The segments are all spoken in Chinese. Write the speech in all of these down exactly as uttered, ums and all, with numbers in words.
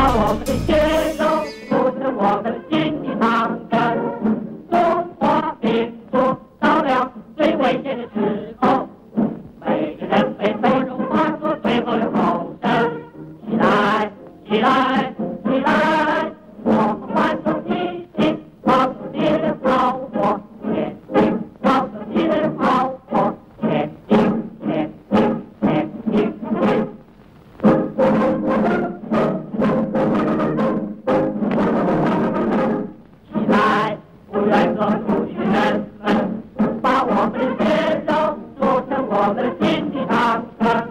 把我们的血肉付在我们心里藏着，说话别说，到了最危险的时候，每个人被各种话所背后的吼声，起来，起来，起来！我们欢送你的炮火，你的炮火，前进！炮火，你的炮火，前进，前进，前进！起来，不愿做奴隶人们，把我们的血肉做成我们的心的长城。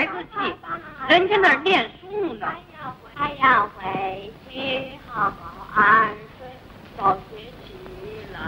孩子气，人家那念书呢。他要回去好好安睡，早些起来。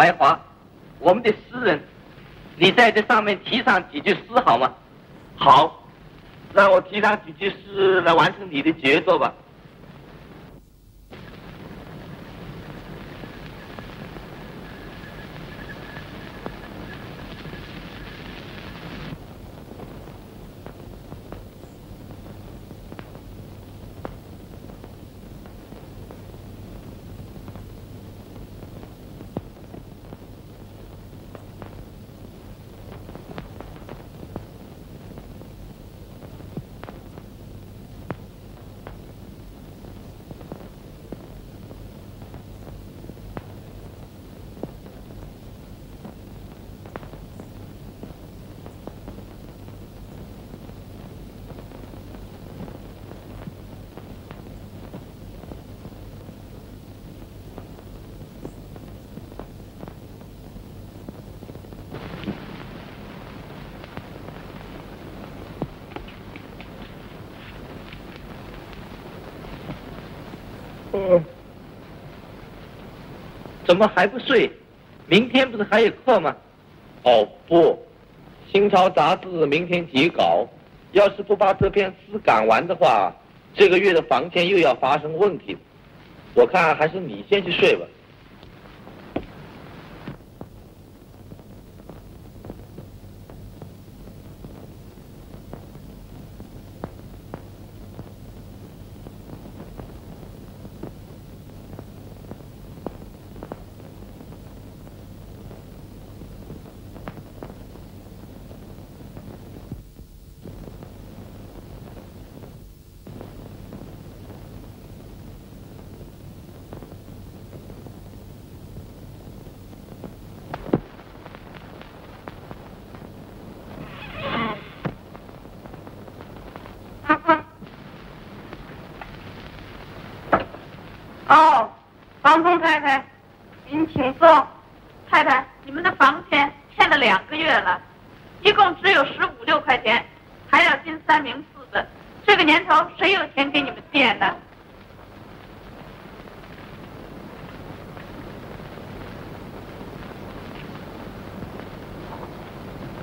怀华，我们的诗人，你在这上面提上几句诗好吗？好，让我提上几句诗来完成你的杰作吧。怎么还不睡？明天不是还有课吗？哦不，《新潮》杂志明天截稿，要是不把这篇诗赶完的话，这个月的房间又要发生问题。我看还是你先去睡吧。 哦，房东太太，您请坐。太太，你们的房钱欠了两个月了，一共只有十五六块钱，还要进三明四的。这个年头，谁有钱给你们垫呢？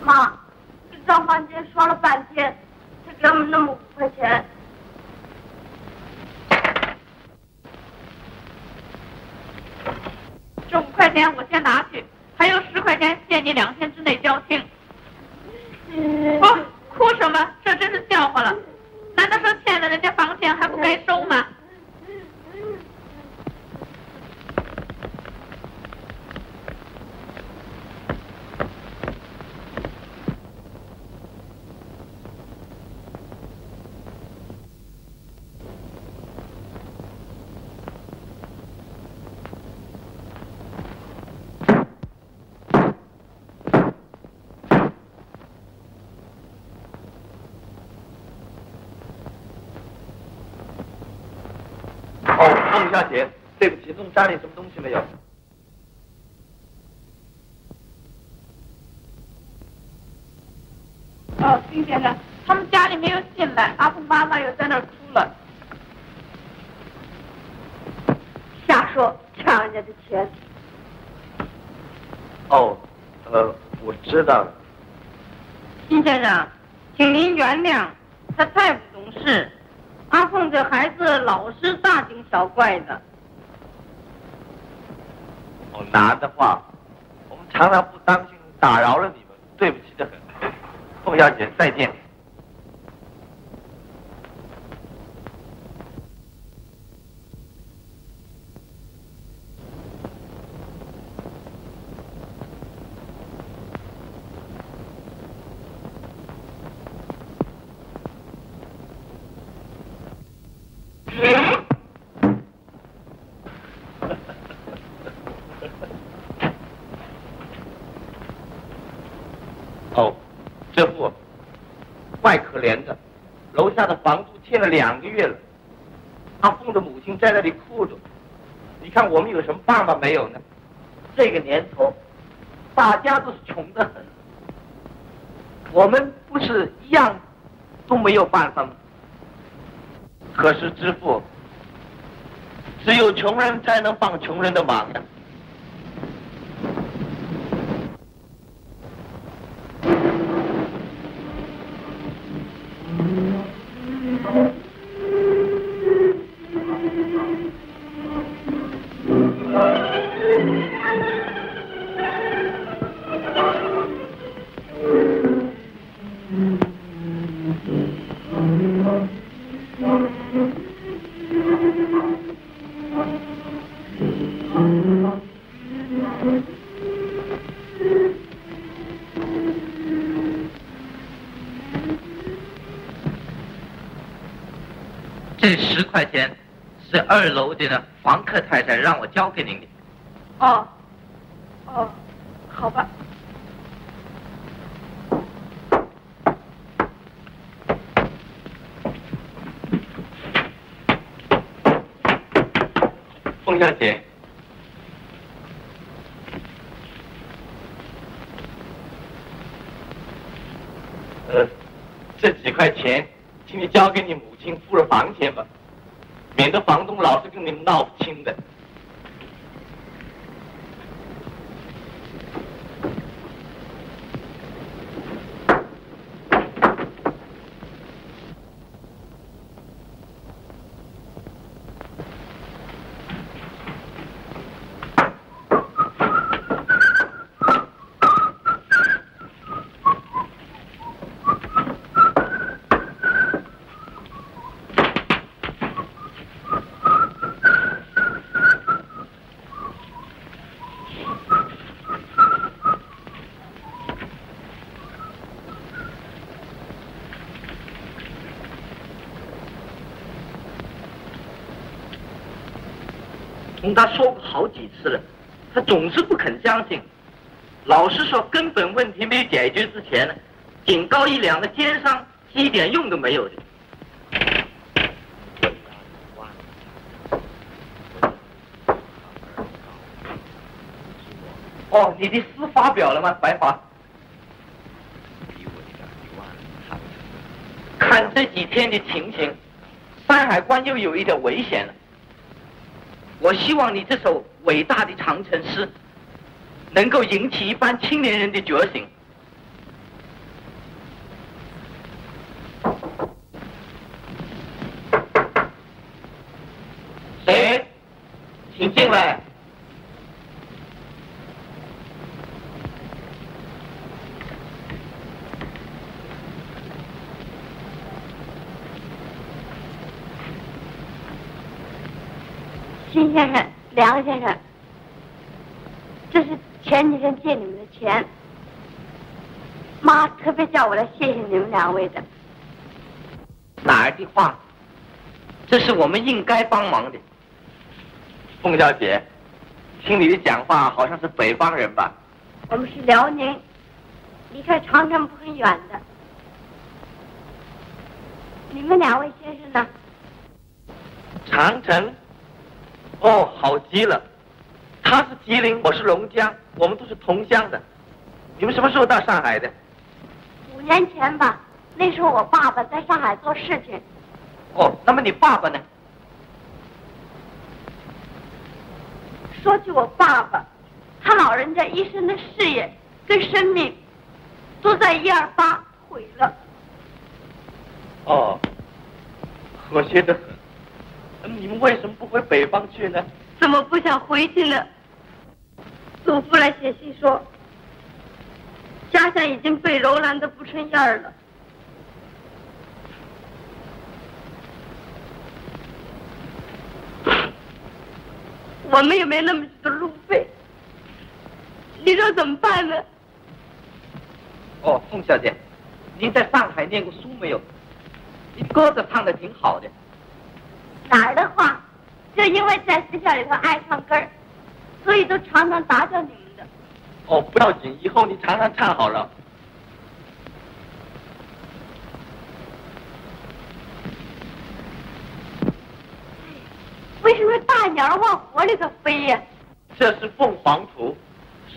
妈，这张房间刷了半天，才给我们那么五块钱。 这五块钱我先拿去，还有十块钱限你两天之内交清。不、哦，哭什么？这真是笑话了！难道说欠了人家房钱还不该收吗？小姐，对不起，弄家里什么东西没有？哦，丁先生，他们家里没有进来，阿布妈妈又在那儿哭了。说抢人家的钱。哦，呃，我知道了。金先生，请您原谅，他太不懂事。阿凤这孩子老是大惊小怪的。我拿的话，我们常常不当心打扰了你们，对不起的很。凤小姐，再见。 欠了两个月了，阿凤的母亲在那里哭着。你看我们有什么办法没有呢？这个年头，大家都是穷得很。我们不是一样都没有办法吗？可是知父，只有穷人才能帮穷人的忙呀。 这十块钱是二楼的房客太太让我交给您的。哦，哦，好吧。凤小姐，呃，这几块钱，请你交给你母。 请付了房钱吧，免得房东老是跟你们闹不清的。他说过好几次了，他总是不肯相信。老实说，根本问题没有解决之前呢，警告一两个奸商是一点用都没有的。哦，你的诗发表了吗，白华？看这几天的情形，山海关又有一点危险了。 我希望你这首伟大的长城诗，能够引起一般青年人的觉醒。谁？请进来。金先生，梁先生，这是前几天借你们的钱，妈特别叫我来谢谢你们两位的。哪儿的话，这是我们应该帮忙的。凤小姐，听你的讲话好像是北方人吧？我们是辽宁，离开长城不很远的。你们两位先生呢？长城。 哦，好极了！他是吉林，我是龙江，我们都是同乡的。你们什么时候到上海的？五年前吧，那时候我爸爸在上海做事情。哦，那么你爸爸呢？说起我爸爸，他老人家一生的事业跟生命，都在一二八毁了。哦，可惜的很。你们为什么不回北方去呢？怎么不想回去了？祖父来写信说，家乡已经被揉烂得不成样了。 我们也没那么多的路费，你说怎么办呢？哦，宋小姐，您在上海念过书没有？你歌子唱的挺好的。哪儿的话，就因为在学校里头爱唱歌，所以都常常打搅你们的。哦，不要紧，以后你常常唱好了。为什么大鸟往火里头飞呀？这是凤凰图，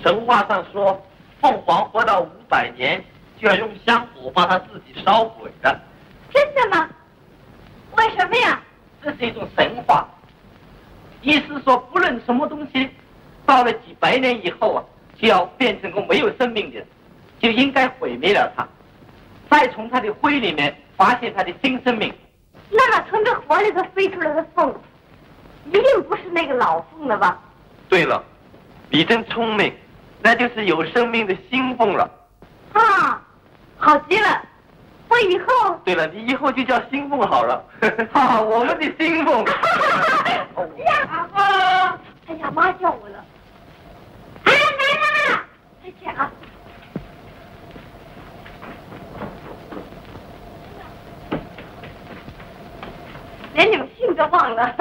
神话上说，凤凰活到五百年，就要用香火把它自己烧毁的。真的吗？为什么呀？这是一种神话，意思说不论什么东西，到了几百年以后啊，就要变成个没有生命的，就应该毁灭了它，再从它的灰里面发现它的新生命。那么从这火里头飞出来的凤。 一定不是那个老凤了吧？对了，你真聪明，那就是有生命的新凤了。啊，好极了！我以后……对了，你以后就叫新凤好了。哈哈，我们的新凤。呀妈！哎呀，妈叫我了。哎，来啦！再见啊。 连你们姓都忘了。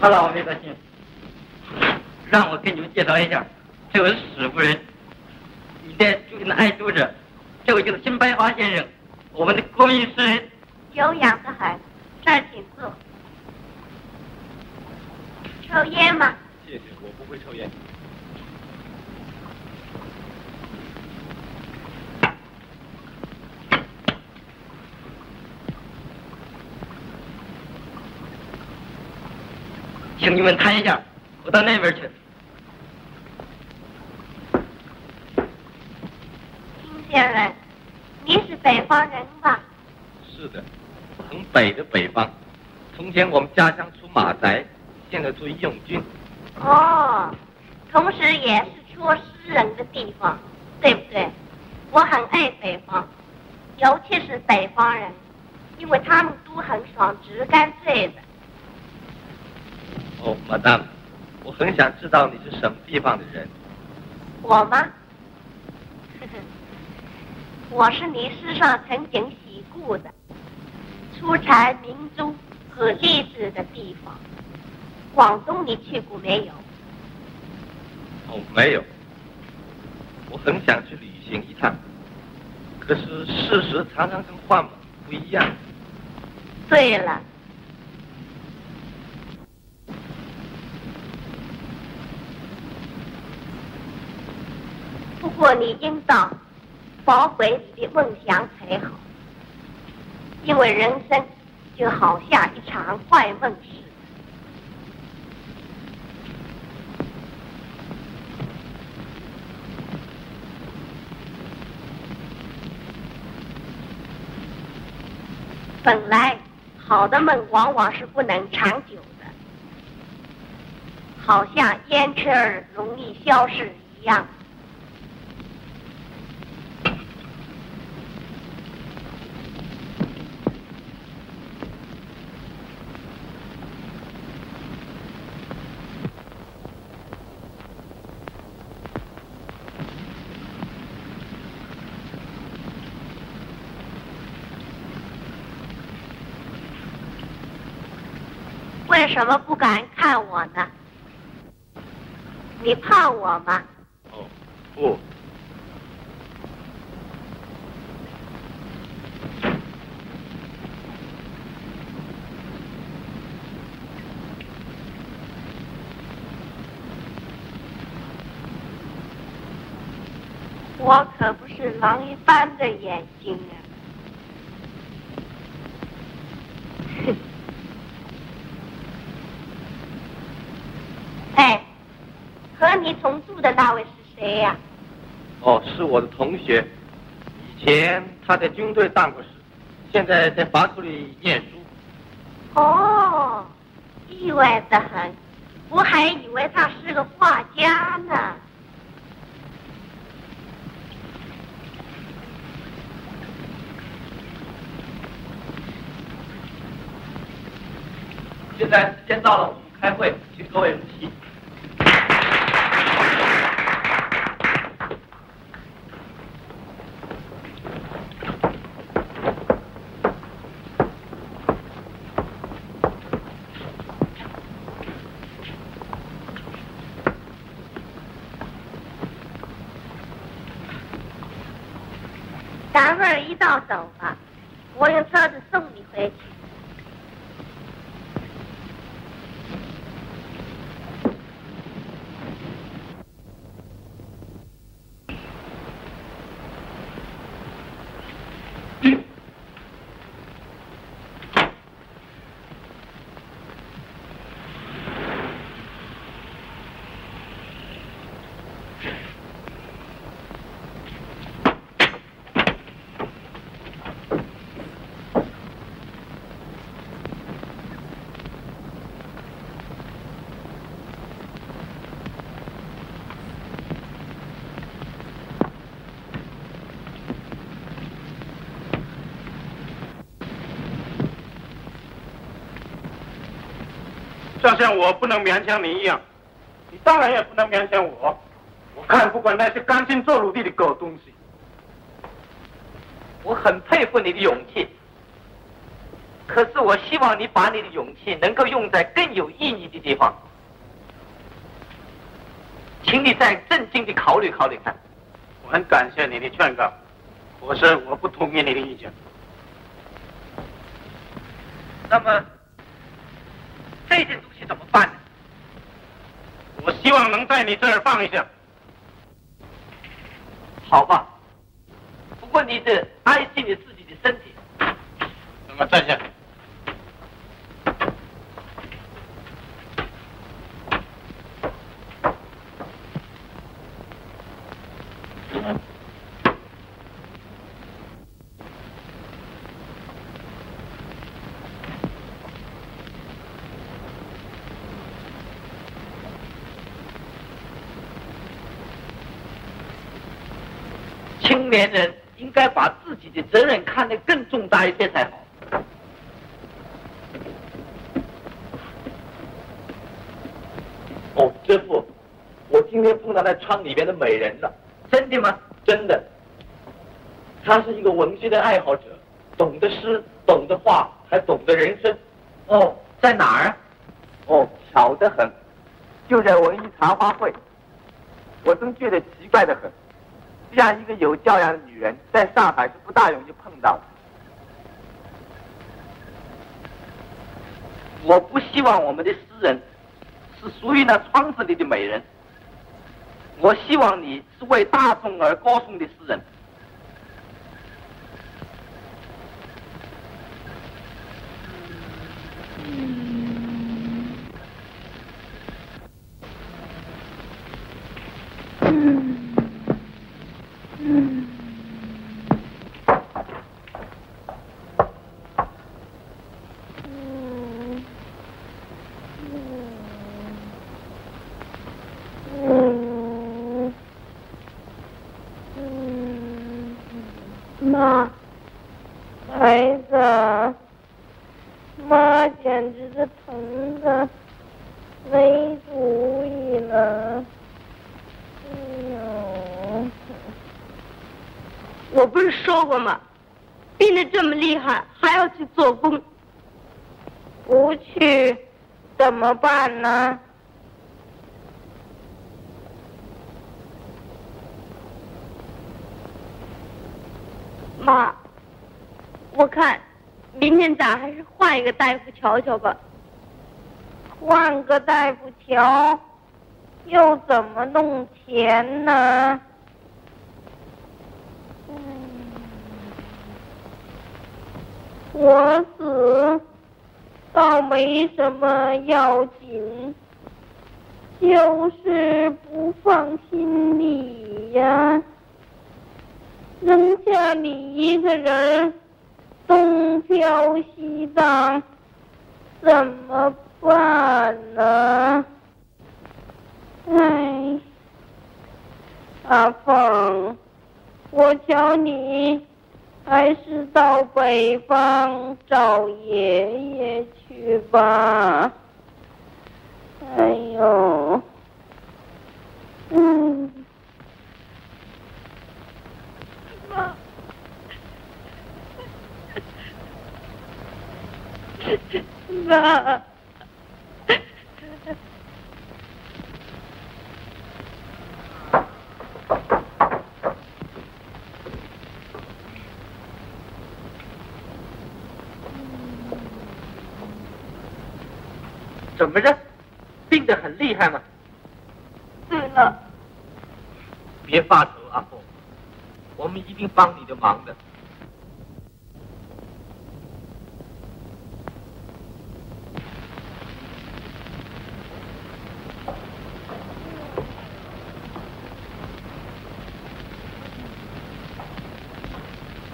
他老爷的信，让我给你们介绍一下，这位是史夫人，你在驻京的爱读者，这位就是辛白华先生，我们的国民诗人。久仰的很，这儿请坐。抽烟吗？谢谢，我不会抽烟。请你们谈一下，我到那边去。金先生，您是北方人吧？是的，很北的北方。从前我们家乡出马宅，现在住义勇军。哦，同时也是出诗人的地方，对不对？我很爱北方，尤其是北方人，因为他们都很爽直干脆的。 哦，马大，我很想知道你是什么地方的人。我吗？我是你诗上曾经喜故的、出产民族和历史的地方。广东你去过没有？哦，没有。我很想去旅行一趟，可是事实常常跟幻梦不一样。对了。 不过你应当保回你的梦想才好，因为人生就好像一场坏梦似的。本来好的梦往往是不能长久的，好像烟尘儿容易消逝一样。为什么不敢看我呢？你怕我吗？哦，不。我可不是狼一般的眼睛啊！哼。 哎，和你同住的那位是谁呀？哦，是我的同学，以前他在军队当过士，现在在法属里念书。哦，意外得很，我还以为他是个画家呢。现在时间到了，我们开会，请各位入席。 咱们一道走吧，我用车子送你回去。嗯、就像我不能勉强你一样，你当然也不能勉强我。我看不管那些甘心做奴隶的狗东西，我很佩服你的勇气。可是我希望你把你的勇气能够用在更有意义的地方。请你再正经地考虑考虑看。我很感谢你的劝告，可是我不同意你的意见。那么。 这件东西怎么办呢？我希望能在你这儿放一下。好吧，不过你得爱惜你自己的身体。那么站下。嗯 青年人应该把自己的责任看得更重大一些才好。哦，师傅，我今天碰到那窗里边的美人了。真的吗？真的。她是一个文学的爱好者，懂得诗，懂得画，还懂得人生。哦，在哪儿？哦，巧得很，就在文艺茶话会。我真觉得奇怪得很。 这样一个有教养的女人，在上海是不大容易碰到的。我不希望我们的诗人是属于那窗子里的美人，我希望你是为大众而歌颂的诗人。嗯。妈，孩子，妈简直是疼的没主意了。哎呦，我不是说过吗？病得这么厉害，还要去做工。不去怎么办呢？妈，我看明天咱还是换一个大夫瞧瞧吧。换个大夫瞧，又怎么弄钱呢？我死倒没什么要紧，就是不放心你呀。扔下你一个人东飘西荡，怎么办呢？哎，阿凤，我瞧你还是到北方找爷爷去吧。哎呦，嗯。妈，妈，怎么着，病得很厉害吗？对了，别发愁，阿凤。我们一定帮你的忙的。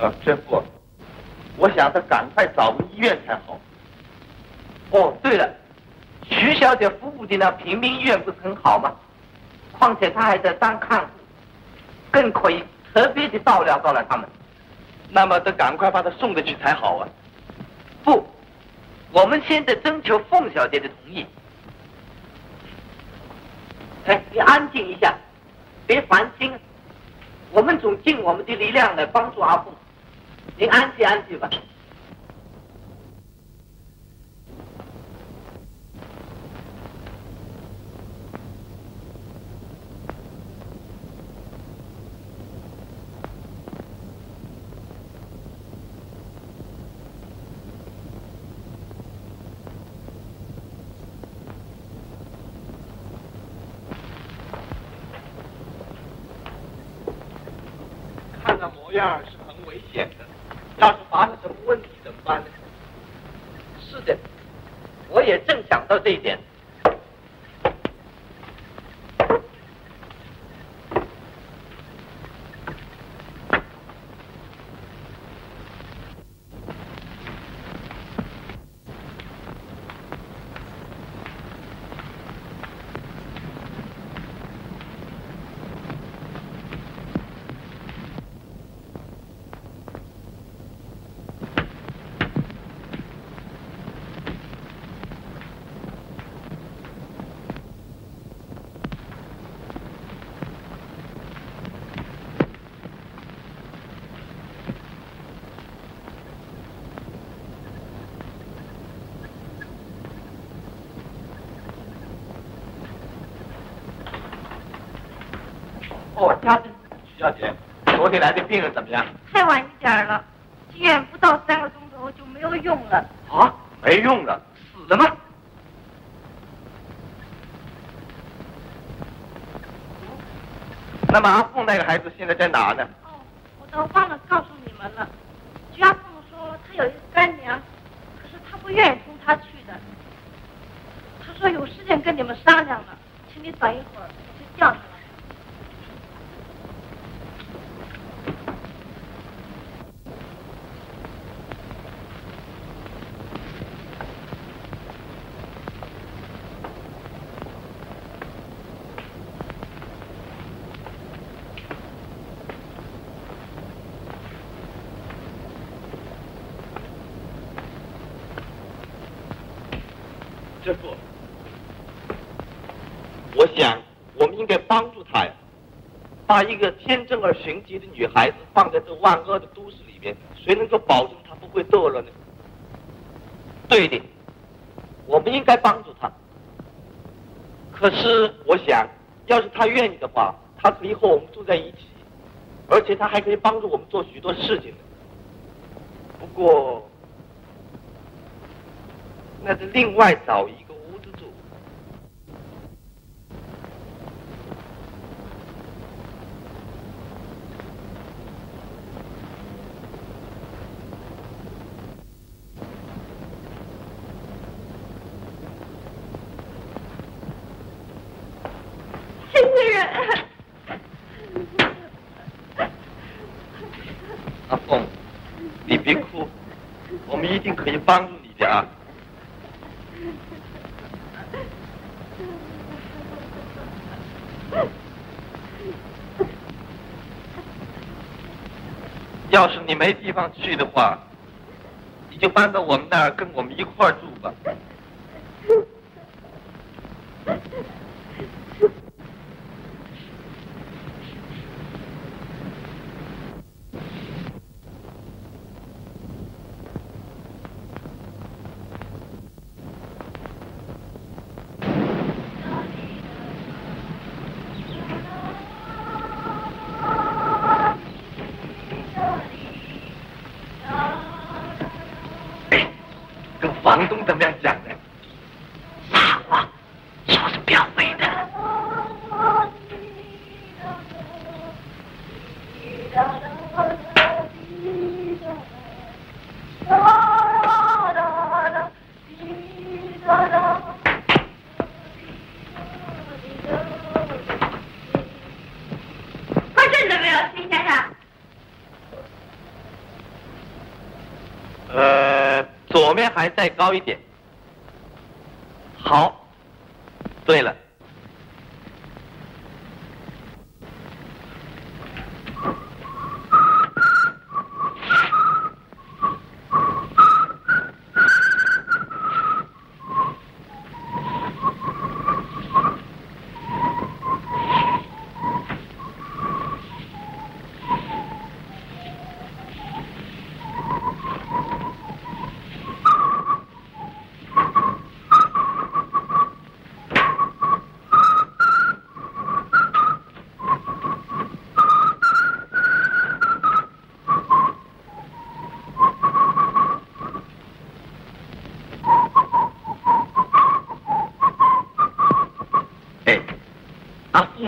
啊，这不，我想他赶快找个医院才好。哦，对了，徐小姐服务的那平民医院不是很好吗？况且她还在当看护，更可以特别的照料照料他们，那么得赶快把他送过去才好啊！不，我们先得征求凤小姐的同意。哎，你安静一下，别烦心。我们总尽我们的力量来帮助阿凤，您安静安静吧。这样是很危险的，要是发生什么问题怎么办呢？是的，我也正想到这一点。哦，家珍，徐小姐，昨天来的病人怎么样？太晚一点了，去医院不到三个钟头就没有用了。啊，没用了，死了吗？那么阿凤那个孩子现在在哪呢？哦，我都忘了告诉你们了。徐阿凤说她有一个干娘，可是她不愿意同她去的。她说有事情跟你们商量了，请你等一会儿，我去叫她。师傅，我想我们应该帮助他呀，把一个天真而寻疾的女孩子放在这万恶的都市里面，谁能够保证她不会堕落呢？对的，我们应该帮助她。可是我想，要是她愿意的话，她可以和我们住在一起，而且她还可以帮助我们做许多事情呢。不过，那是另外找一个屋子住。新人，阿凤，你别哭，我们一定可以帮助你的啊。 要是你没地方去的话，你就搬到我们那儿跟我们一块儿住吧。房东怎么样讲的？傻瓜，说是表妹的。喝醉了没有，秦先生？呃。 左面还再高一点。好，对了，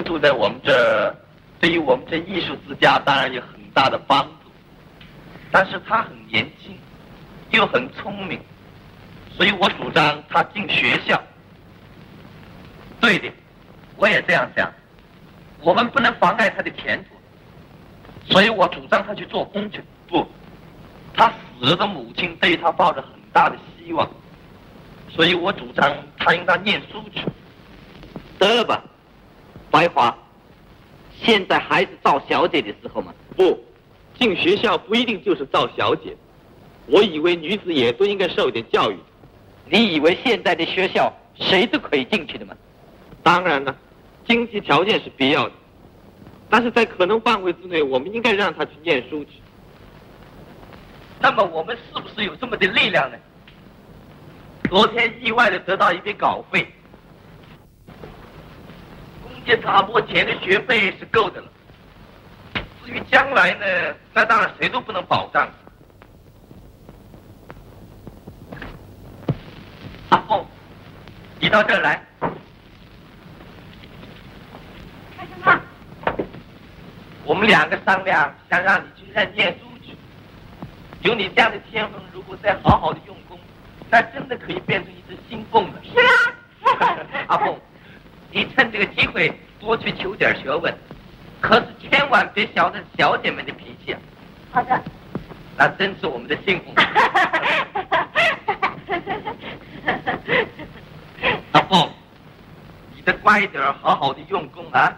住在我们这，对于我们这艺术之家当然有很大的帮助。但是他很年轻，又很聪明，所以我主张他进学校。对的，我也这样想。我们不能妨碍他的前途，所以我主张他去做工去。不，他死的母亲对他抱着很大的希望，所以我主张他应当念书去。得了吧。 怀华，现在还是造小姐的时候吗？不，进学校不一定就是造小姐。我以为女子也都应该受点教育。你以为现在的学校谁都可以进去的吗？当然了，经济条件是必要的，但是在可能范围之内，我们应该让她去念书去。那么我们是不是有这么的力量呢？昨天意外地得到一笔稿费。 这塔坡前的学费是够的了。至于将来呢，那当然谁都不能保障。阿凤，你到这儿来。干什么？我们两个商量，想让你去再念书去。有你这样的天分，如果再好好的用功，那真的可以变成一只新凤了。是啊。阿凤。 你趁这个机会多去求点学问，可是千万别学着小姐们的脾气啊！好的，那真是我们的幸福。阿凤，你得乖点，好好的用功啊！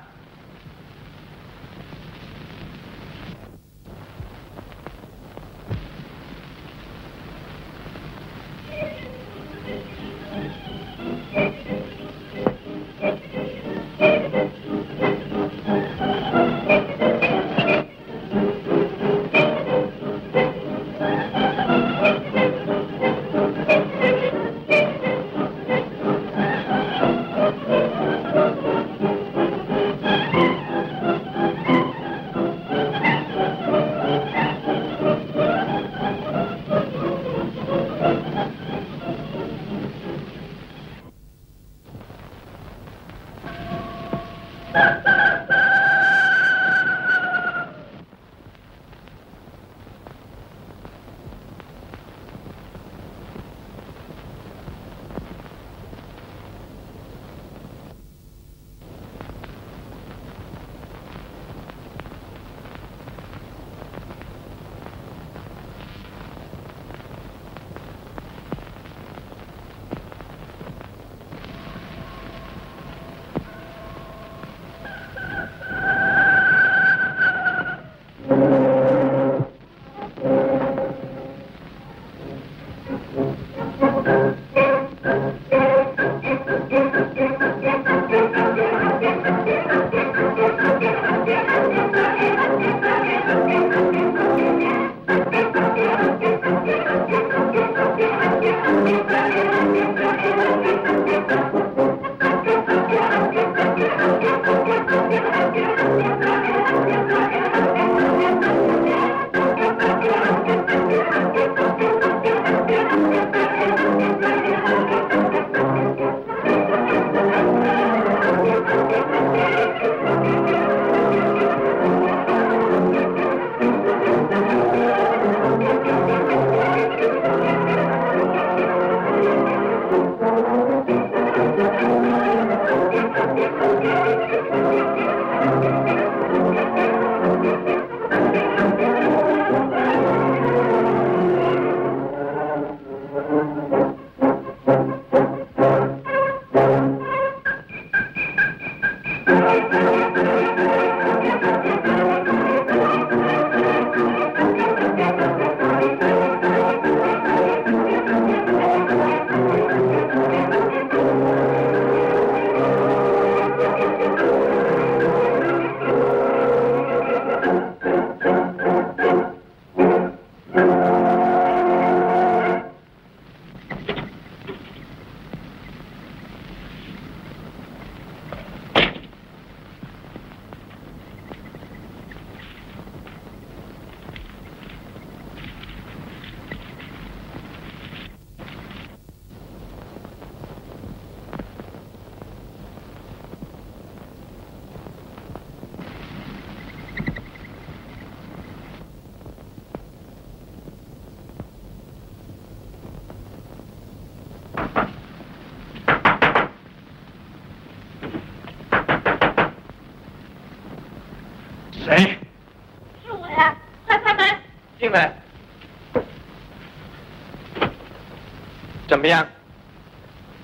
怎么样？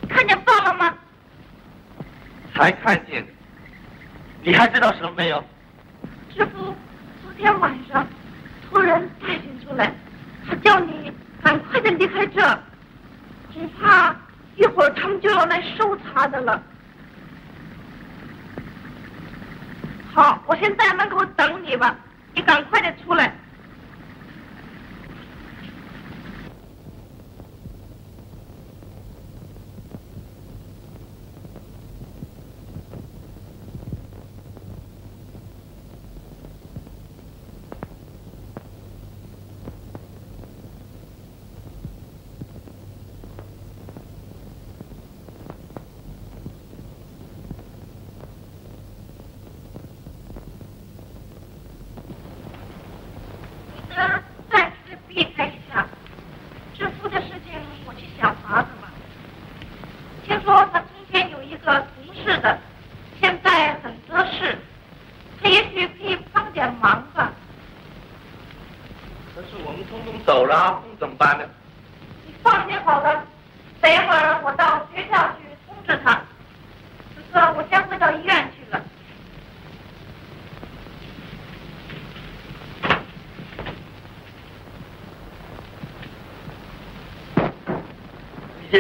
看见爸爸吗？还看见。你还知道什么没有？知府昨天晚上突然带人出来，他叫你赶快的离开这，只怕一会儿他们就要来搜查的了。好，我先在门口等你吧，你赶快的出来。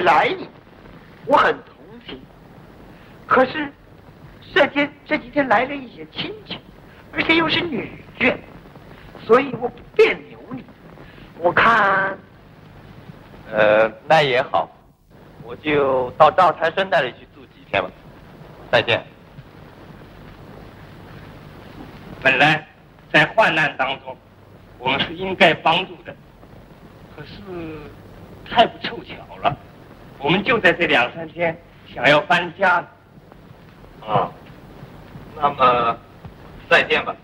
你来你，我很同情。可是，这天这几天来了一些亲戚，而且又是女眷，所以我不便留你。我看，呃，那也好，我就到赵财生那里去住几天吧。再见。本来在患难当中，我们是应该帮助的，可是太不凑巧了。 我们就在这两三天想要搬家，啊，那么，再见吧。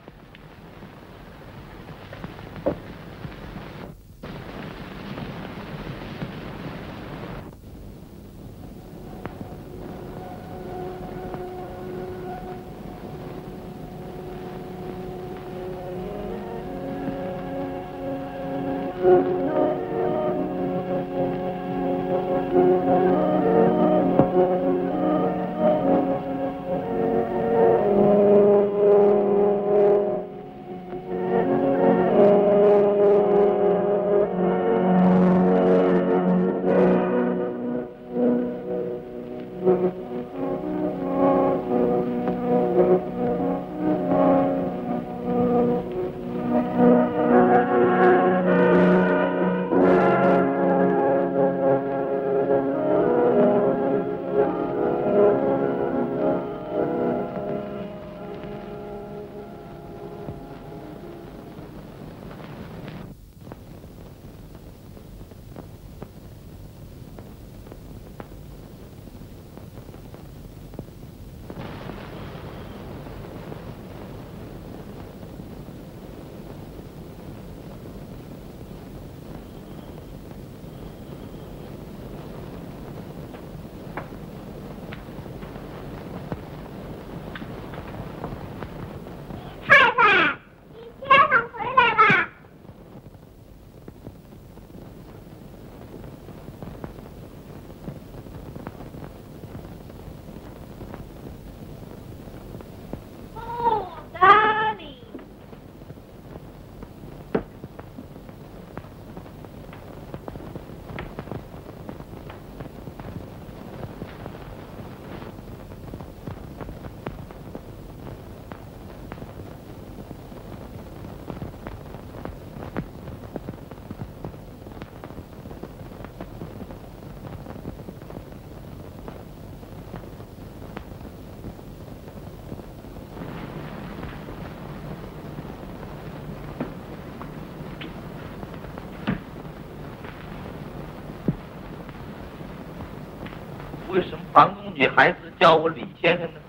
为什么房东女孩子叫我李先生呢？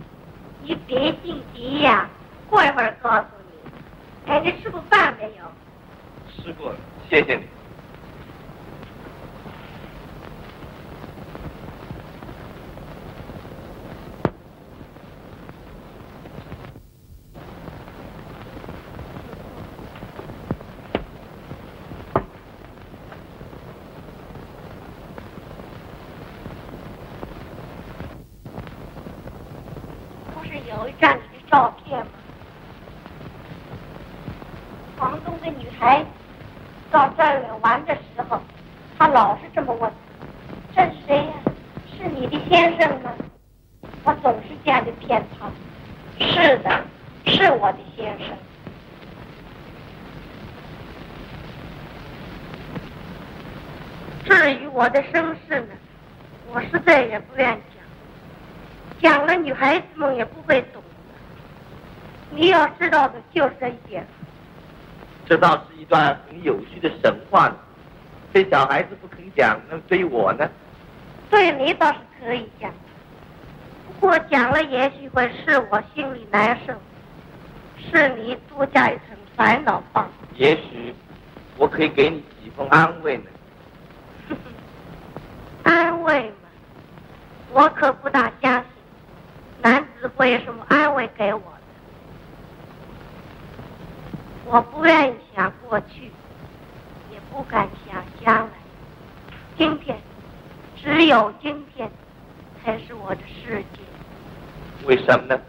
你别性急呀、啊，过一会儿告诉你。哎，你吃过饭没有？吃过了，谢谢你。这倒是一段很有趣的神话呢。这小孩子不肯讲，那对我呢？对你倒是可以讲，不过讲了也许会使我心里难受，使你多加一层烦恼吧。也许我可以给你几分安慰呢。安慰嘛，我可不大相信，男子会有什么安慰给我？ 我不愿意想过去，也不敢想将来。今天，只有今天，才是我的世界。为什么呢？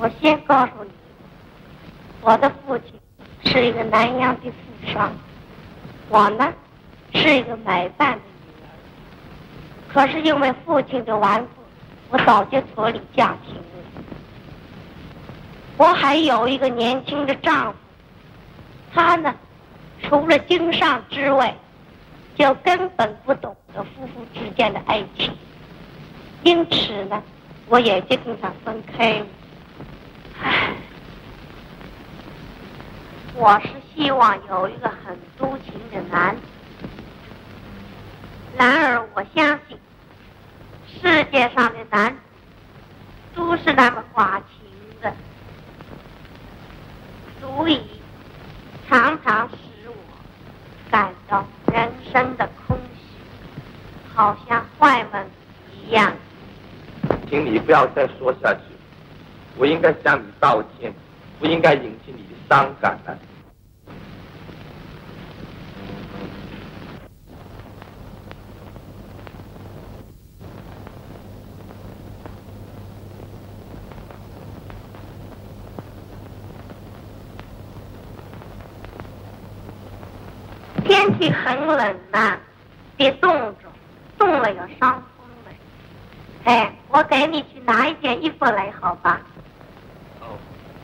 我先告诉你，我的父亲是一个南洋的富商，我呢，是一个买办的。 可是因为父亲的顽固，我早就脱离家庭了。我还有一个年轻的丈夫，他呢，除了经商之外，就根本不懂得夫妇之间的爱情。因此呢，我也就跟他分开了。唉，我是希望有一个很多情的男子。而我相信，世界上的男子都是那么寡情的，足以常常使我感到人生的空虚，好像坏梦一样。请你不要再说下去，我应该向你道歉，不应该引起你的伤感啊。 天气很冷呐、啊，别冻着，冻了要伤风的。哎，我给你去拿一件衣服来，好吧？哦，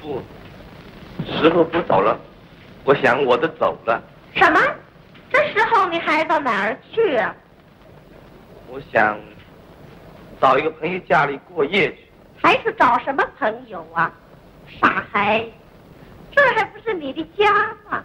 不，时候不早了，我想我都走了。什么？这时候你还到哪儿去啊？我想找一个朋友家里过夜去。还是找什么朋友啊？傻孩子，这还不是你的家吗？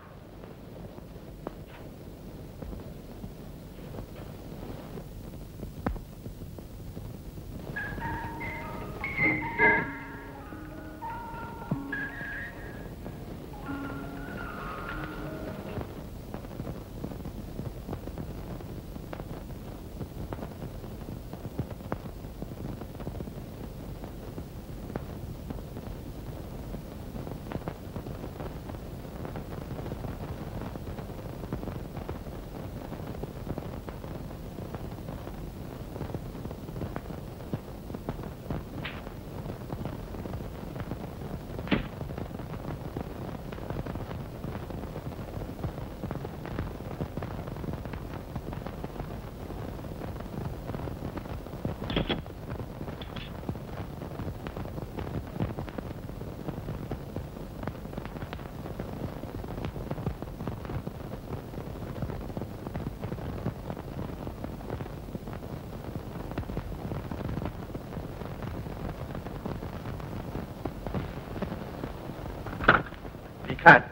看，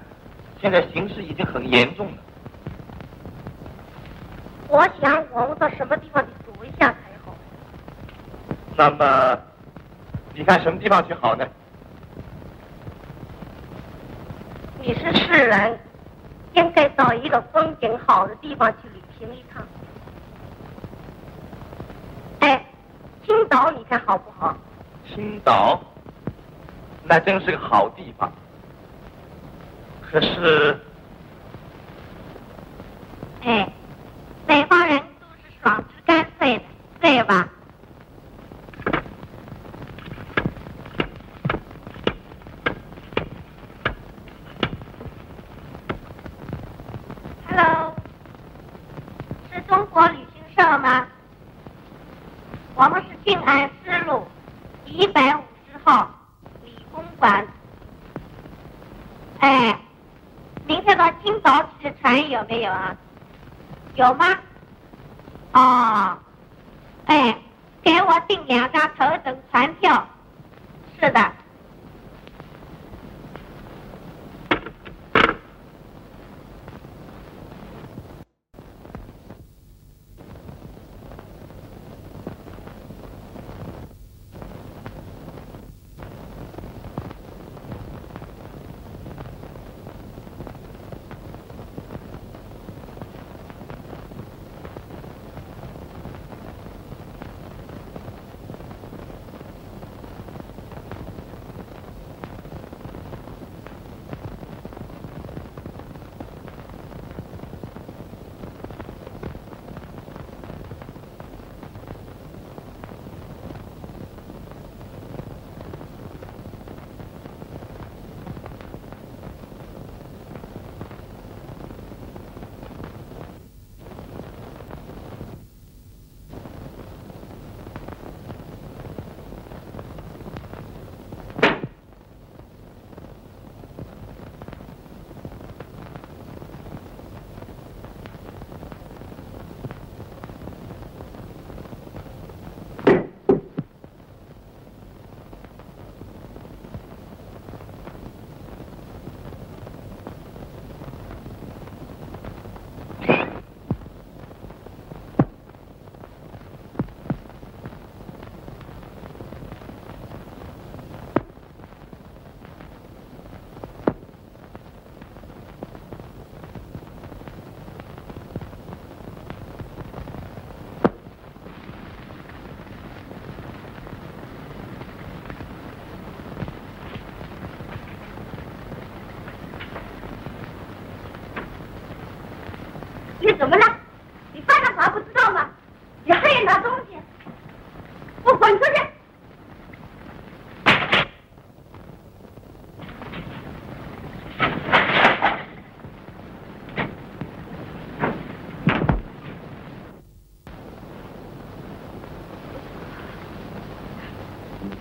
现在形势已经很严重了。我想我们到什么地方去躲一下才好。那么，你看什么地方去好呢？你是世人，应该找一个风景好的地方去旅行一趟。哎，青岛，你看好不好？青岛，那真是个好地方。 可是，哎，北方人都是爽直干脆的，对吧？Hello， 是中国旅行社吗？我们是静安思路一百五十号理工馆。哎。 明天到青岛去的船有没有啊？有吗？哦，哎，给我订两张头等船票。是的。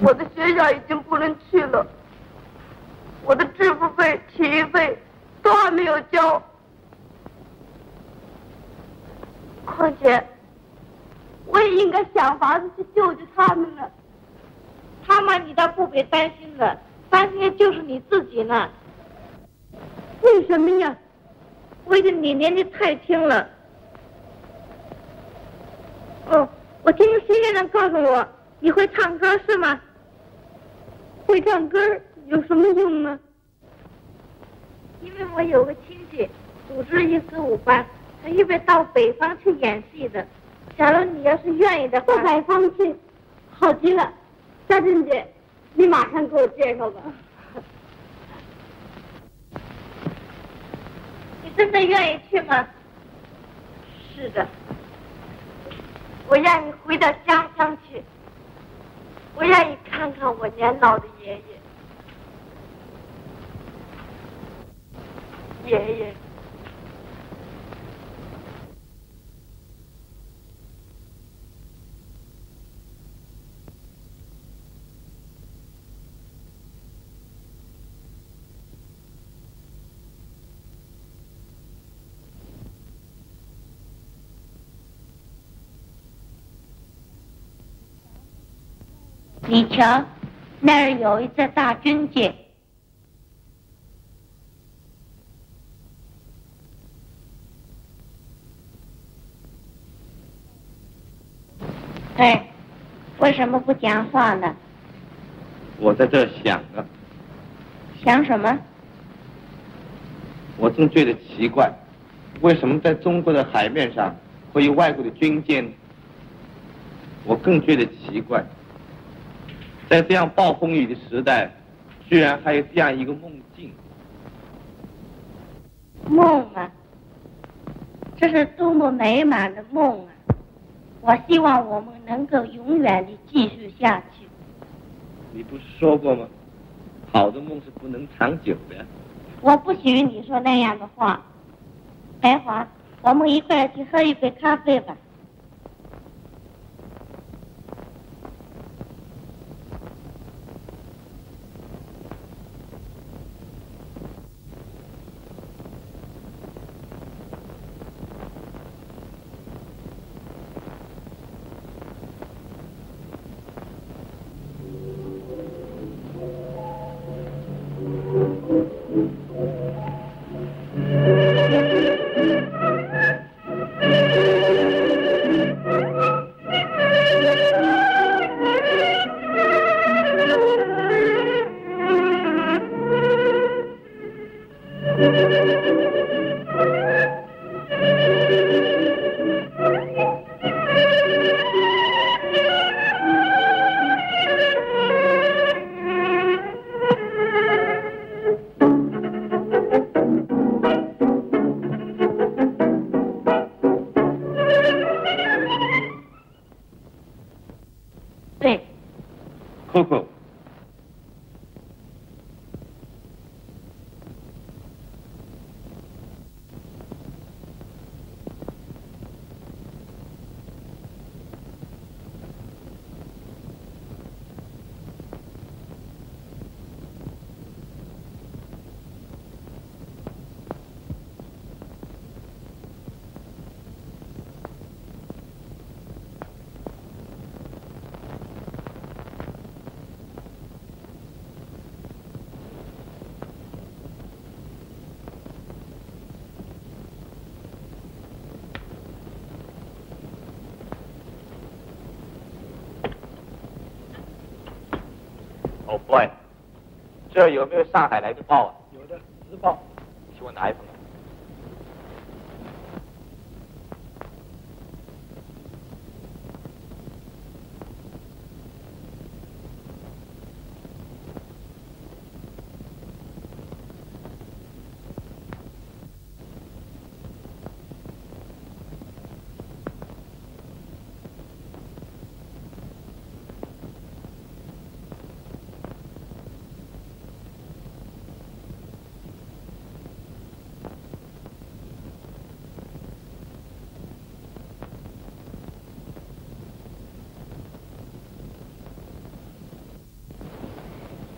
我的学校已经不能去了，我的制服费、体育费都还没有交。况且，我也应该想法子去救救他们了。他们你倒不必担心了，担心的就是你自己呢。为什么呀？为了你年纪太轻了。哦，我听新先生告诉我。 你会唱歌是吗？会唱歌有什么用呢？因为我有个亲戚组织一支舞班，他预备到北方去演戏的。假如你要是愿意的话，到北方去，好极了。家珍姐，你马上给我介绍吧。你真的愿意去吗？是的，我让你回到家乡去。 我愿意看看我年老的爷爷。爷爷，你瞧，那儿有一只大军舰。 哎，为什么不讲话呢？我在这想啊。想什么？我正觉得奇怪，为什么在中国的海面上会有外国的军舰呢？我更觉得奇怪。 在这样暴风雨的时代，居然还有这样一个梦境。梦啊！这是多么美满的梦啊！我希望我们能够永远地继续下去。你不是说过吗？好的梦是不能长久的。我不许你说那样的话，白华，我们一块去喝一杯咖啡吧。 这有没有上海来的报啊？有的，日报。替我拿一份。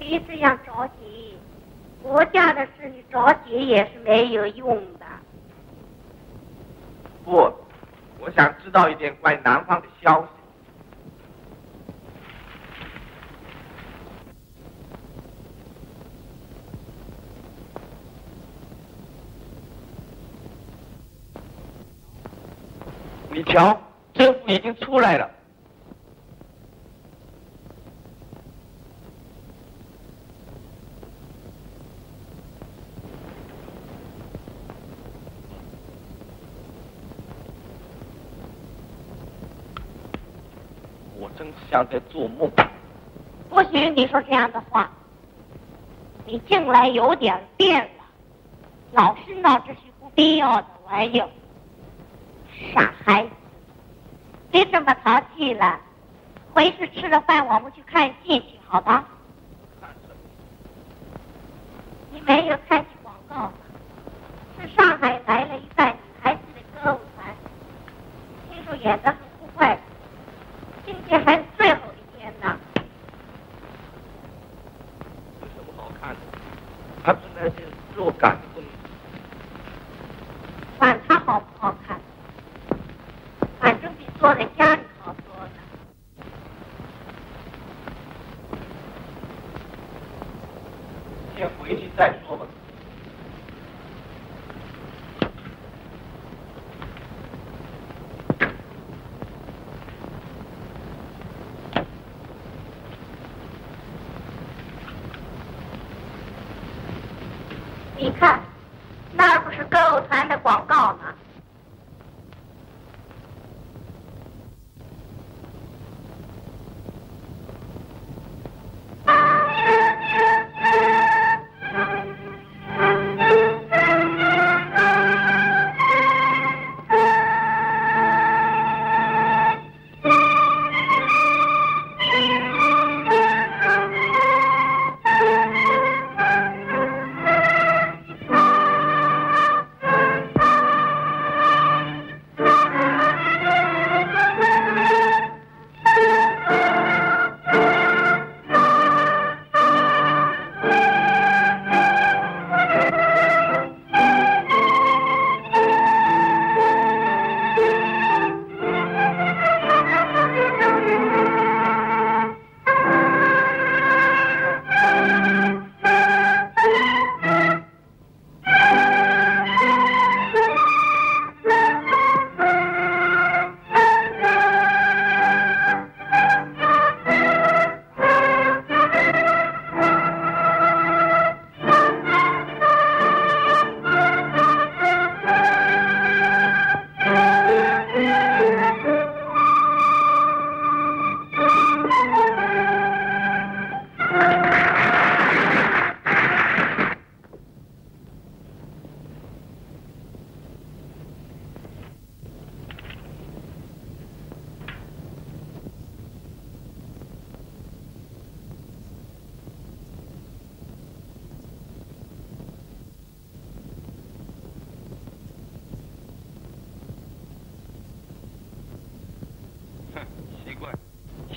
须这样着急，国家的事你着急也是没有用的。不，我想知道一点关于南方的消息。 你瞧，政府已经出来了。我真像在做梦。不许你说这样的话！你近来有点变了，老是闹这些不必要的玩意儿。 傻孩子，别这么淘气了。回去吃了饭，我们去看戏去，好吧？你没有看见广告吗？是上海来了一代女孩子的歌舞团，听说演得很不坏。今天还是最后一天呢。有什么好看的？还不是那些肉感的东西。管它好不好看。 反正比坐在家里好多了。先回去再说吧。你看，那不是歌舞团的广告吗？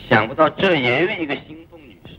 想不到这也有一个心动女士。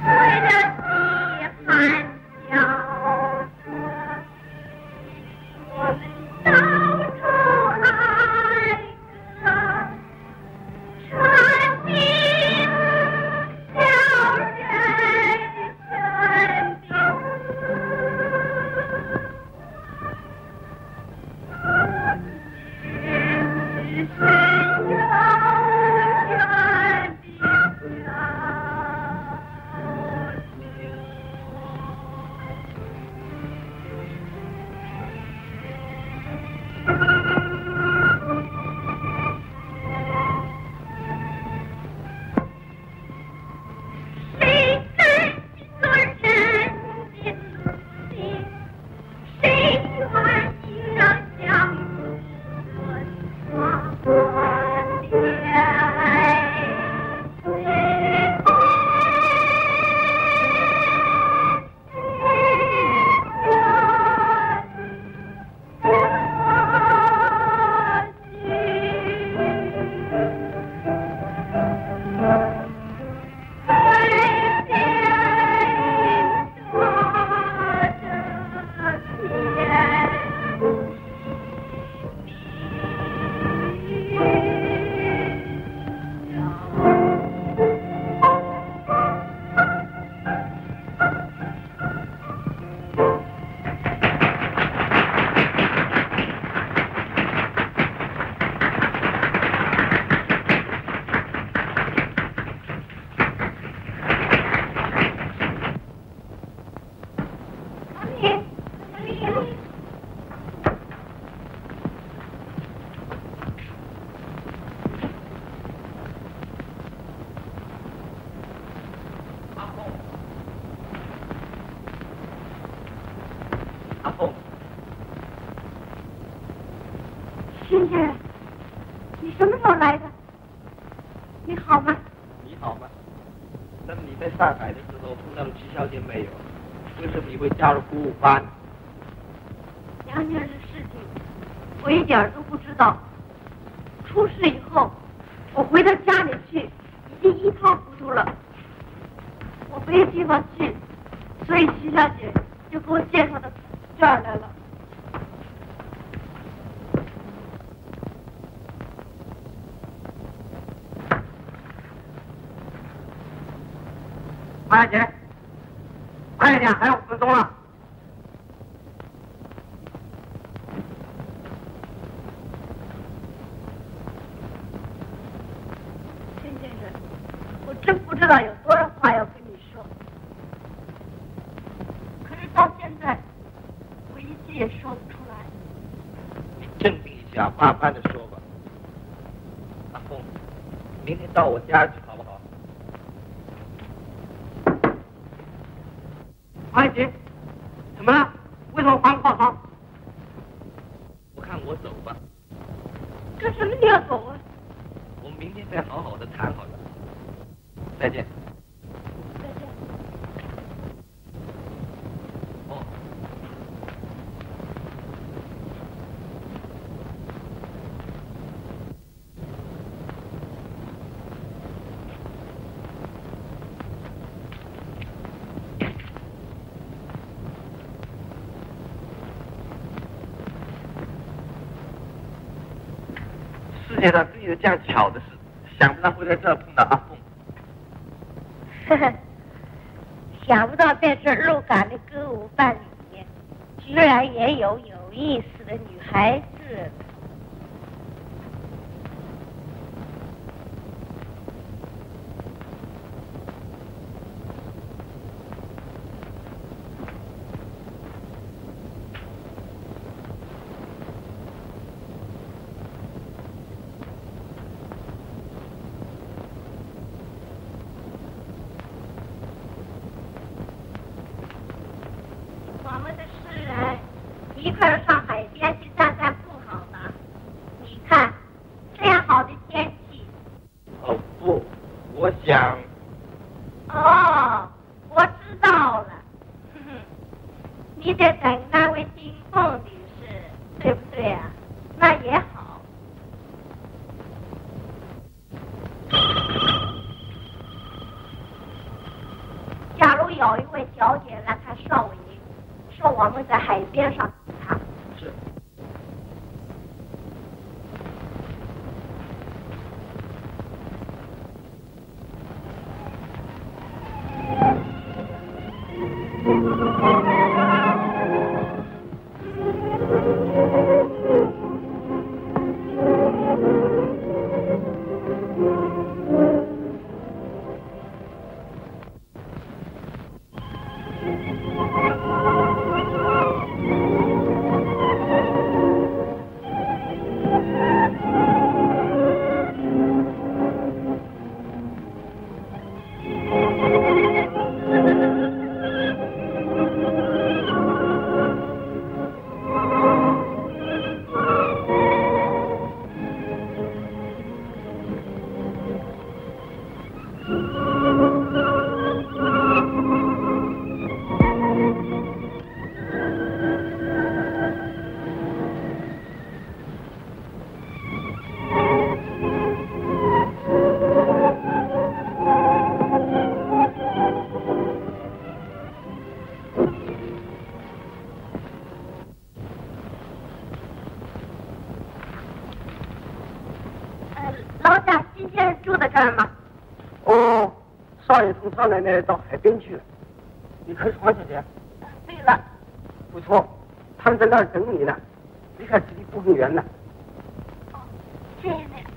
世界上真有这样巧的事，想不到会在这儿碰到阿凤。呵呵，想不到在这儿路赶的歌舞伴里面，居然也有有意思的女孩子。有一位小姐来看邵伟宁，说我们在海边上等她。是。少奶奶到海边去了，你看黄姐姐。对了，不错，他们在那儿等你呢，离开这里步行园呢。哦，谢谢奶奶。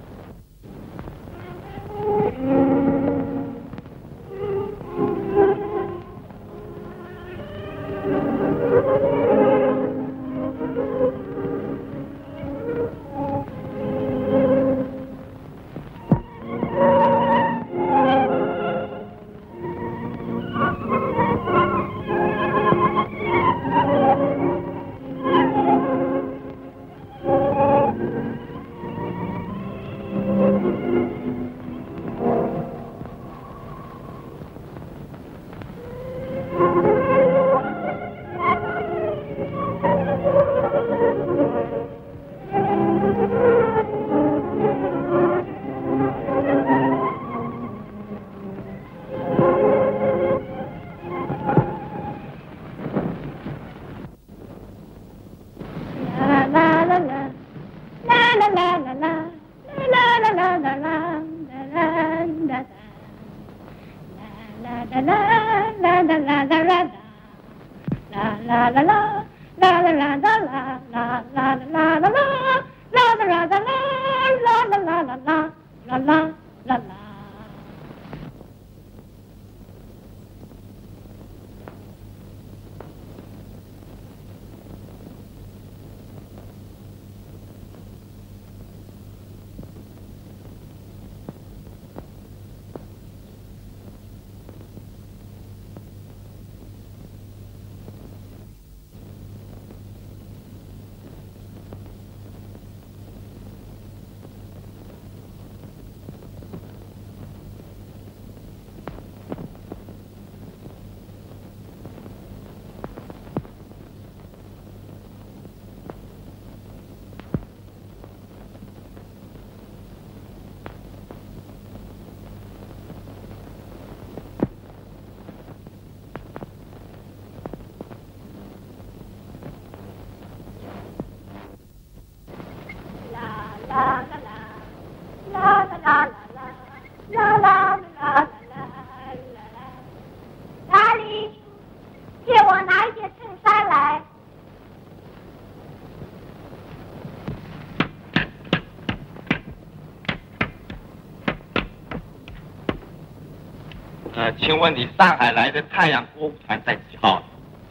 请问你上海来的太阳歌舞团在几号？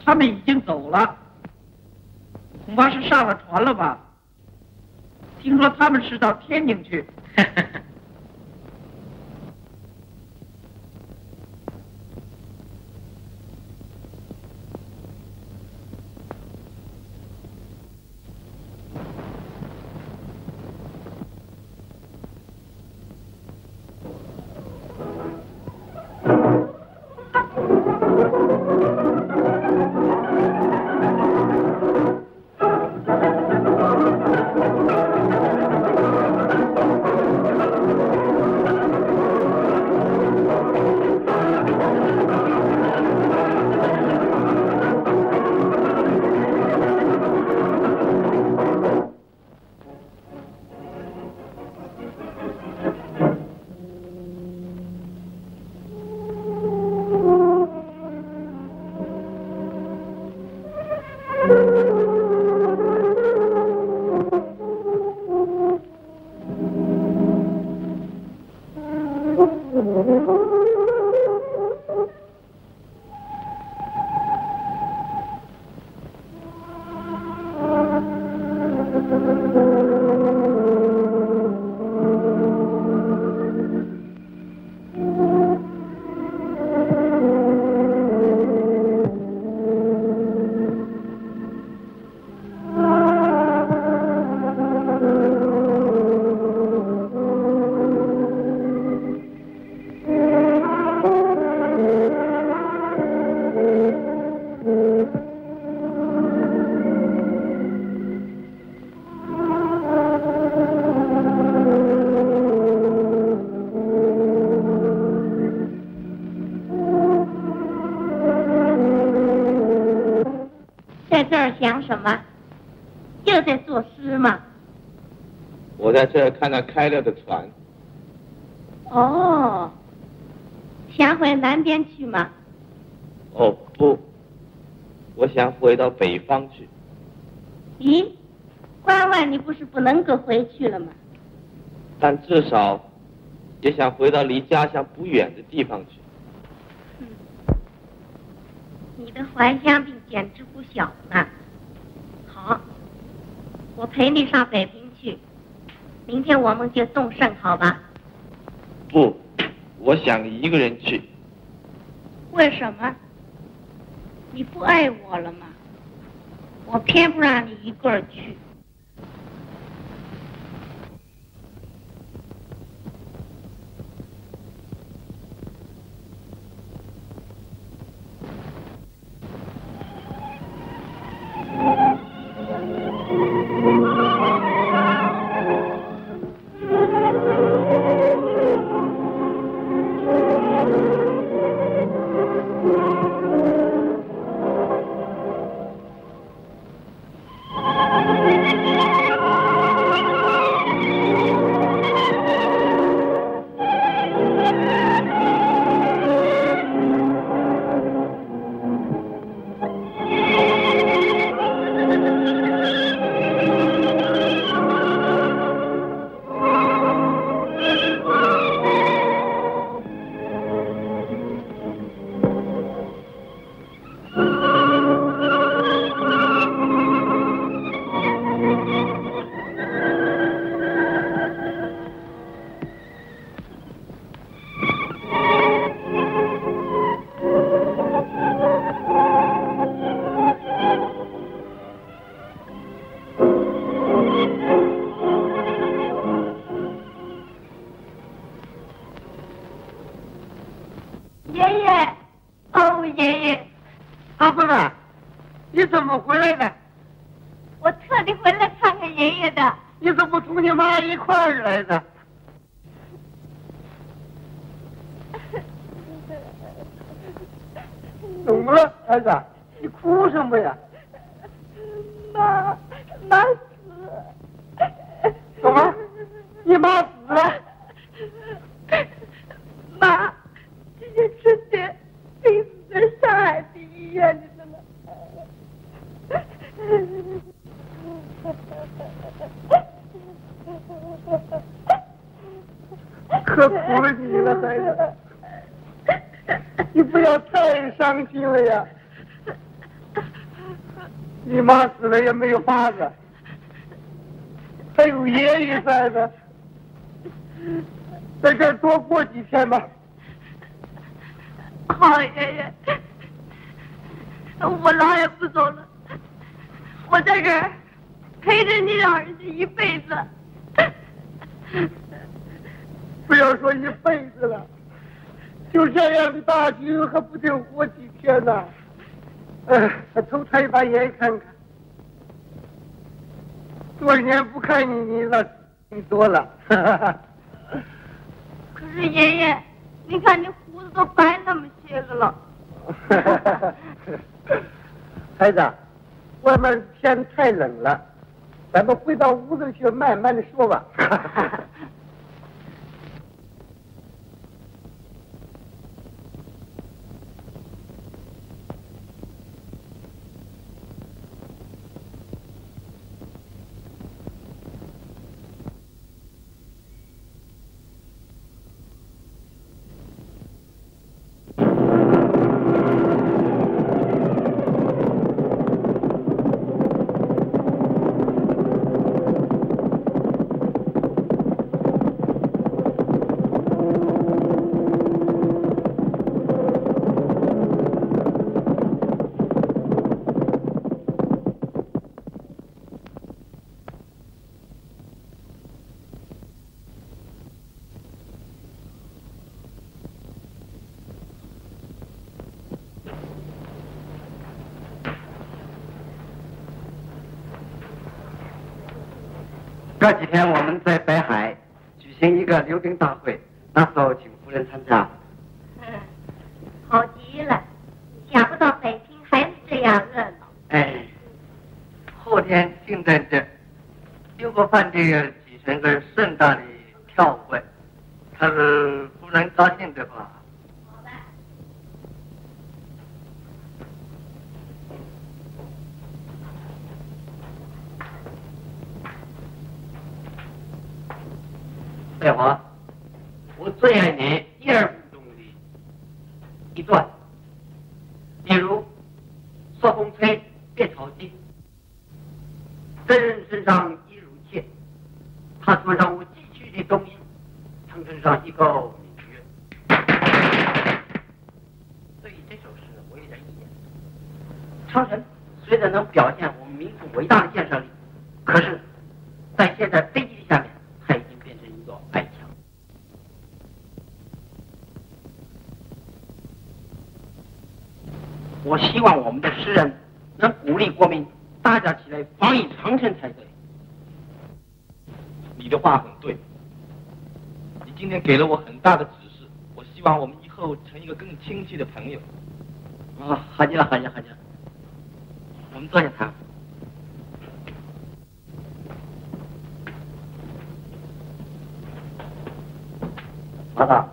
他们已经走了，恐怕是上了船了吧？听说他们是到天津去。什么？又在作诗吗？我在这儿看到开了的船。哦，想回南边去吗？哦不，我想回到北方去。咦，关外你不是不能够回去了吗？但至少也想回到离家乡不远的地方去。嗯，你的怀乡病简直不小呢。 我陪你上北平去，明天我们就动身，好吧？不，我想一个人去。为什么？你不爱我了吗？我偏不让你一个人去。没有法子，还有爷爷在呢，在这儿多过几天吧。好爷爷，我老也不走了，我在这儿陪着你老人家一辈子。不要说一辈子了，就这样的大军还不得活几天呢？哎，从台湾爷爷看看。 多少年不看你，你老你多了。可是爷爷，你看你胡子都白那么些个了。孩子，外面天太冷了，咱们回到屋子去慢慢的说吧。这几天我们在北海举行一个溜冰大会，那时候请夫人参加。嗯，好极了，想不到北京还是这样热闹。哎，后天定在这，刘伯范这个举行个盛大的跳会，他是夫人高兴的吧？ 翠华，我最爱你一二分钟的一段，比如说风吹别着急，真人身上一如剑，他穿上我寄去的东西，称得上一个名曰。对于这首诗，我有点意见。长城虽然能表现我们民族伟大的建设力，可是，在现在飞机的下面。 我希望我们的诗人能鼓励国民大家起来防疫长城才对。你的话很对，你今天给了我很大的指示。我希望我们以后成一个更亲切的朋友。啊，好极了，好极了，好极了。我们坐下谈。马大，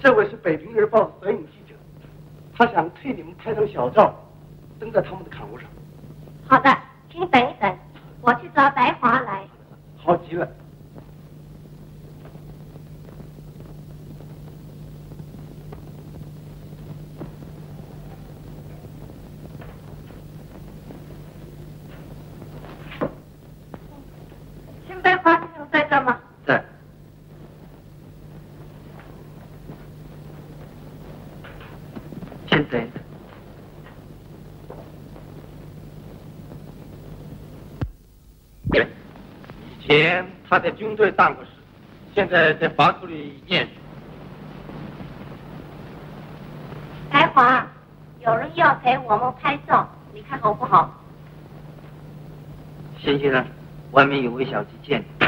这位是《北平日报》摄影记者。 他想替你们拍张小照，登在他们的刊物上。好的，请等一等，我去找白华来。好极了。请白华先生在这吗？在。 对。以前他在军队当过事，现在在法处里验尸。白华，有人要陪我们拍照，你看好不好？辛先生，外面有位小姐见你。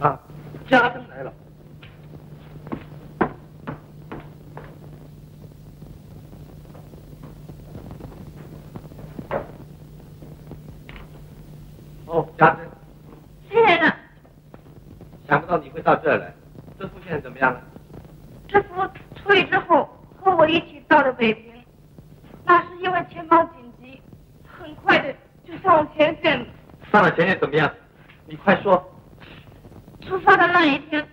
啊，家登来了。哦，家登。谢先生。想不到你会到这儿来，这夫现在怎么样了？这夫出狱之后，和我一起到了北平。那是因为钱包紧急，很快的就上了前线了。上了前线怎么样？你快说。 出发的那一天，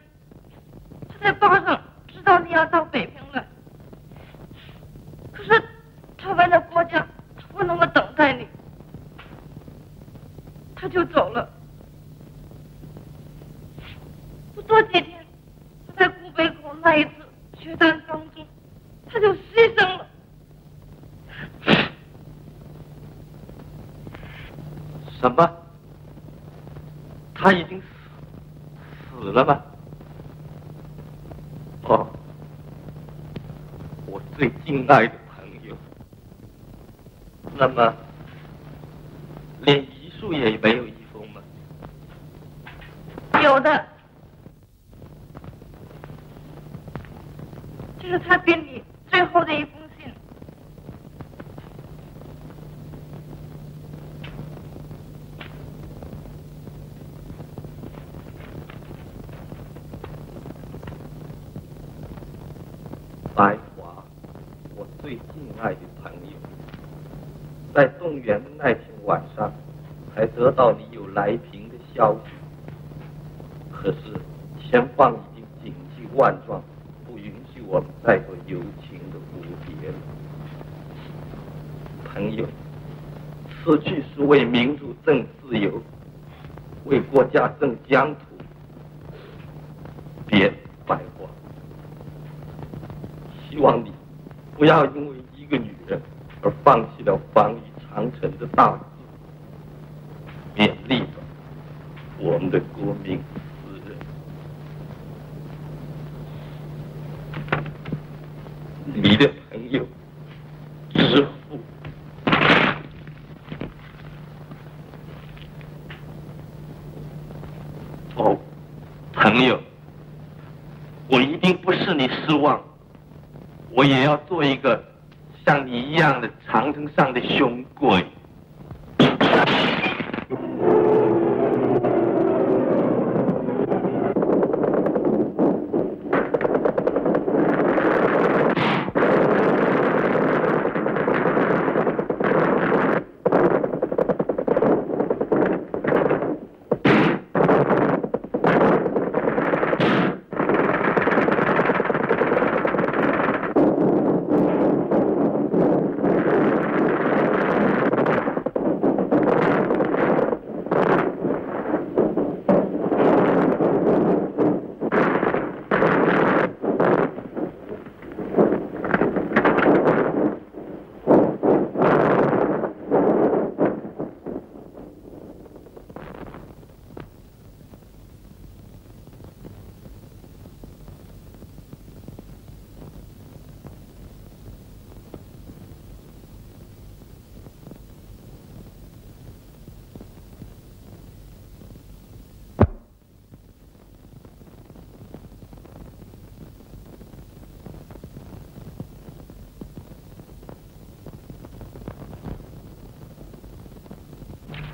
他在报上知道你要到北平来，可是他为了国家，他不能够等待你，他就走了。不多几天，他在古北口那一次决战当中，他就牺牲了。什么？他已经死了。 死了吧？哦，我最敬爱的朋友，那么连遗书也没有一封吗？有的，这是他给你最后的一封信。白华，我最敬爱的朋友，在动员的那天晚上，才得到你有来平的消息。可是前方已经紧急万状，不允许我们再做友情的蝴蝶了。朋友，此去是为民主争自由，为国家争疆土。别，白华。 希望你不要因为一个女人而放弃了防御长城的大志，勉励吧，我们的国民诗人，你的朋友哦，朋友，我一定不使你失望，我也要做一个像你一样的长城上的雄鬼。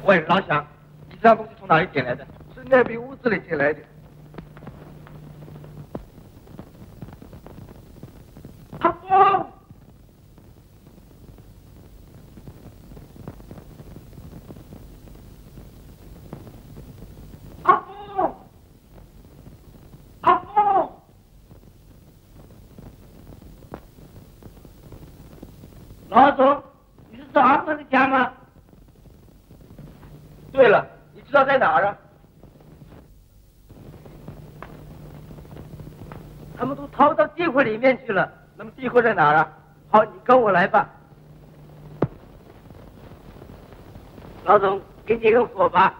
喂，老乡，你这东西从哪里捡来的？是那边屋子里捡来的。阿峰，阿峰，阿峰，老总，你是找阿峰的家吗？ 对了，你知道在哪儿啊？他们都逃到地库里面去了。那么地库在哪儿啊？好，你跟我来吧。老总，给你个火把。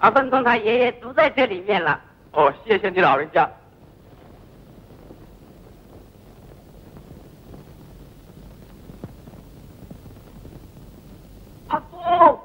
阿芬东他爷爷都在这里面了。哦，谢谢你老人家。阿峰。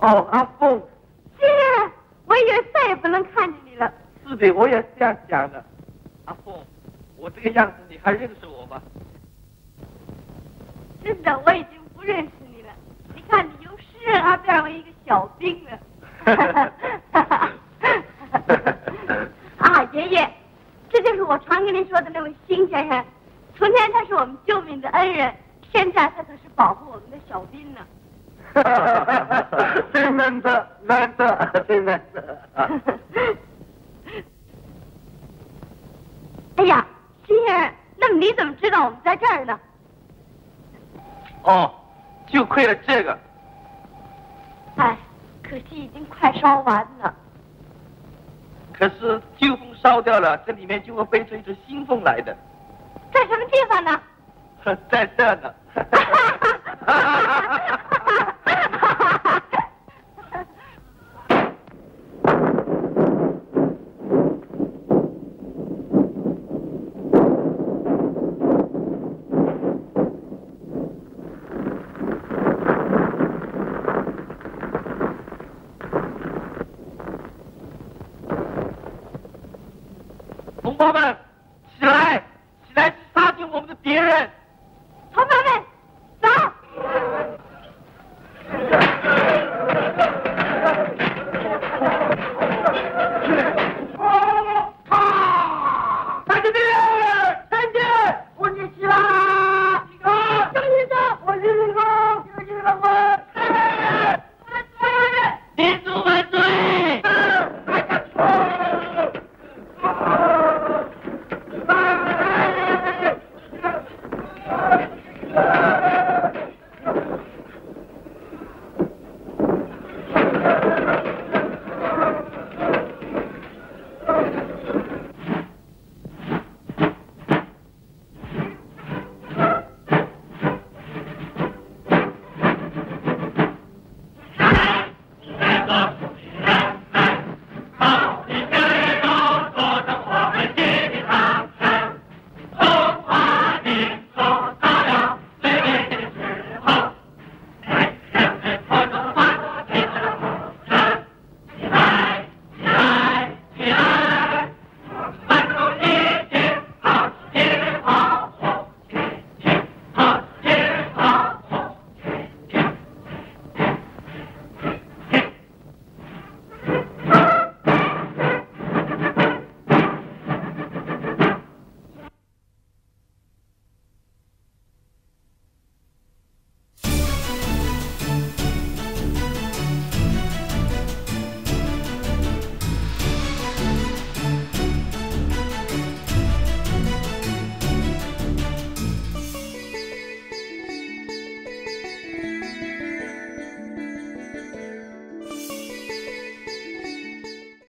哦，阿凤，是，我以为再也不能看见你了。是的，我也是这样想的。阿凤，我这个样子你还认识我吗？真的，我已经不认识你了。你看，你由诗人而变为一个小兵了。哈哈哈哈哈！啊，爷爷，这就是我常跟您说的那位辛先生。从前他是我们救命的恩人，现在他可是保护我们的小兵呢。 真难得，难得，真难得！哎呀，辛先生，那么你怎么知道我们在这儿呢？哦，就亏了这个。哎，可惜已经快烧完了。可是旧风烧掉了，这里面就会飞出一只新风来的。在什么地方呢？在这儿呢。同胞们。